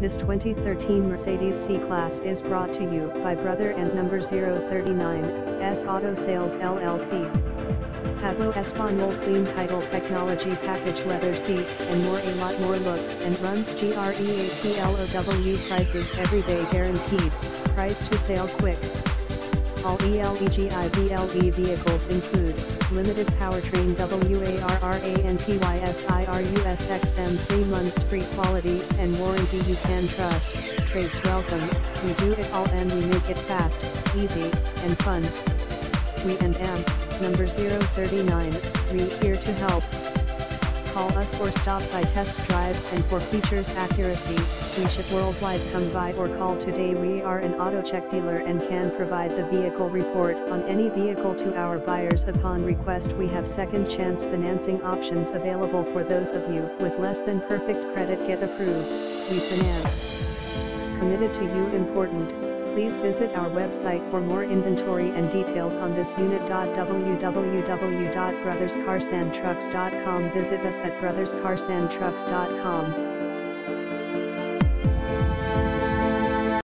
This 2013 Mercedes C-Class is brought to you by Brother and number 039's Auto Sales LLC. Hablo Español, clean title, technology package, leather seats and more, a lot more looks and runs, greatlow prices every day guaranteed, price to sale quick. All ELEGIBLE vehicles include limited powertrain, warranty, 3 months free, quality and warranty you can trust, trades welcome. We do it all and we make it fast, easy and fun. We and Am, number 039, we here to help. Call us or stop by, test drive, and for features accuracy, we ship worldwide. Come by or call today. We are an auto check dealer and can provide the vehicle report on any vehicle to our buyers upon request. We have second chance financing options available for those of you with less than perfect credit. Get approved, we finance. Committed to you, important. Please visit our website for more inventory and details on this unit. www.brotherscarsandtrucks.com. Visit us at brotherscarsandtrucks.com.